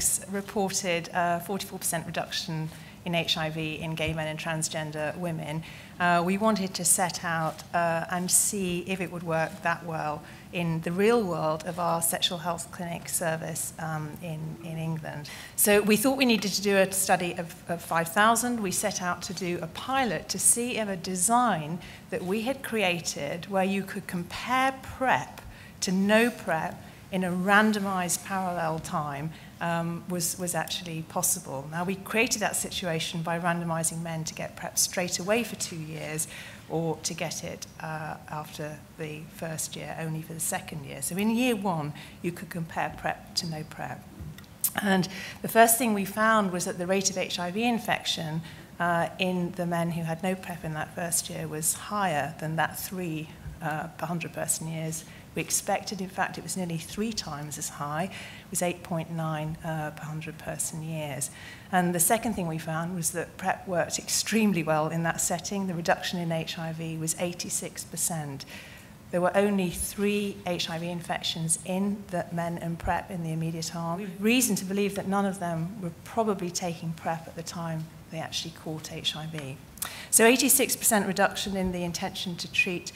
Sex reported a 44% reduction in HIV in gay men and transgender women. We wanted to set out and see if it would work that well in the real world of our sexual health clinic service in England. So we thought we needed to do a study of 5,000. We set out to do a pilot to see if a design that we had created where you could compare PrEP to no PrEP in a randomized parallel time was actually possible. Now, we created that situation by randomizing men to get PrEP straight away for 2 years or to get it after the first year, only for the second year. So in year one, you could compare PrEP to no PrEP. And the first thing we found was that the rate of HIV infection in the men who had no PrEP in that first year was higher than that 3 per 100 person years we expected. In fact, it was nearly 3 times as high. It was 8.9 per 100 person years. And the second thing we found was that PrEP worked extremely well in that setting. The reduction in HIV was 86%. There were only 3 HIV infections in the men and PrEP in the immediate arm. We have reason to believe that none of them were probably taking PrEP at the time they actually caught HIV. So 86% reduction in the intention to treat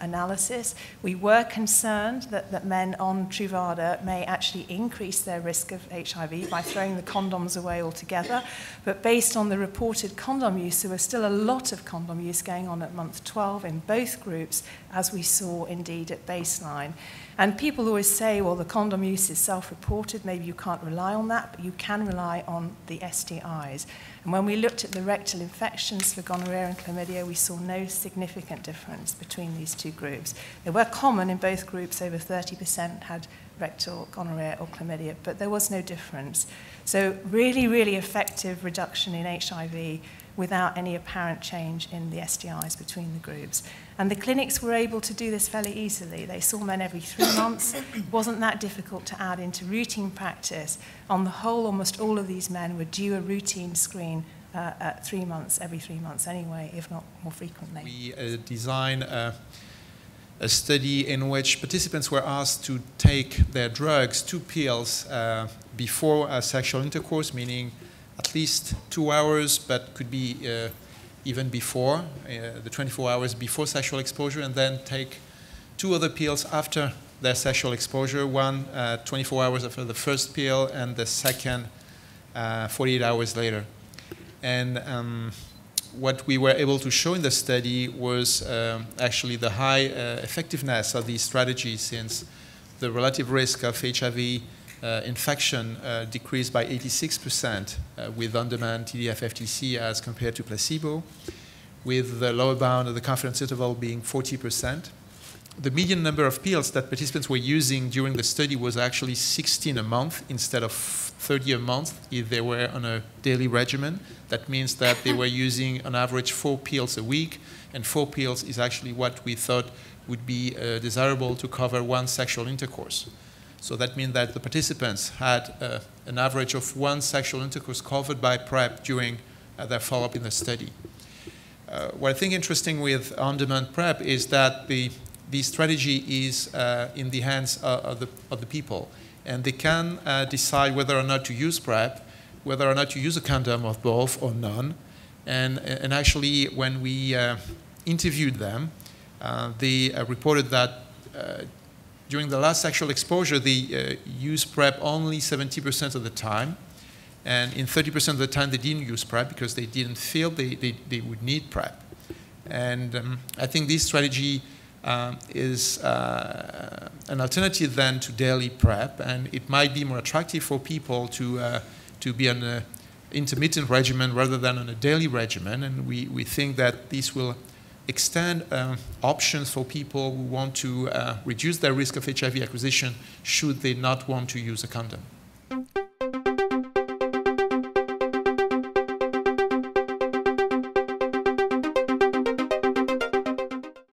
analysis. We were concerned that men on Truvada may actually increase their risk of HIV by throwing the condoms away altogether. But based on the reported condom use, there was still a lot of condom use going on at month 12 in both groups, as we saw indeed at baseline. And people always say, well, the condom use is self-reported. Maybe you can't rely on that, but you can rely on the STIs. And when we looked at the rectal infections for gonorrhea and chlamydia, we saw no significant difference between these 2 groups. They were common in both groups. Over 30% had rectal gonorrhea or chlamydia, but there was no difference. So really, really effective reduction in HIV without any apparent change in the STIs between the groups. And the clinics were able to do this fairly easily. They saw men every 3 months. It wasn't that difficult to add into routine practice. On the whole, almost all of these men were due a routine screen at 3 months, every 3 months anyway, if not more frequently. We designed a study in which participants were asked to take their drugs, 2 pills, before sexual intercourse, meaning at least 2 hours, but could be even before, the 24 hours before sexual exposure, and then take 2 other pills after their sexual exposure, one 24 hours after the first pill and the second 48 hours later. And what we were able to show in the study was actually the high effectiveness of these strategies, since the relative risk of HIV infection decreased by 86% with on-demand TDF-FTC as compared to placebo, with the lower bound of the confidence interval being 40%. The median number of pills that participants were using during the study was actually 16 a month instead of 30 a month if they were on a daily regimen. That means that they were using on average 4 pills a week, and 4 pills is actually what we thought would be desirable to cover 1 sexual intercourse. So that means that the participants had an average of 1 sexual intercourse covered by PrEP during their follow-up in the study. What I think interesting with on-demand PrEP is that the strategy is in the hands of the people. And they can decide whether or not to use PrEP, whether or not to use a condom of both or none. And actually, when we interviewed them, they reported that during the last sexual exposure, they used PrEP only 70% of the time. And in 30% of the time, they didn't use PrEP because they didn't feel they would need PrEP. And I think this strategy is an alternative then to daily PrEP, and it might be more attractive for people to be on an intermittent regimen rather than on a daily regimen, and we think that this will extend options for people who want to reduce their risk of HIV acquisition should they not want to use a condom.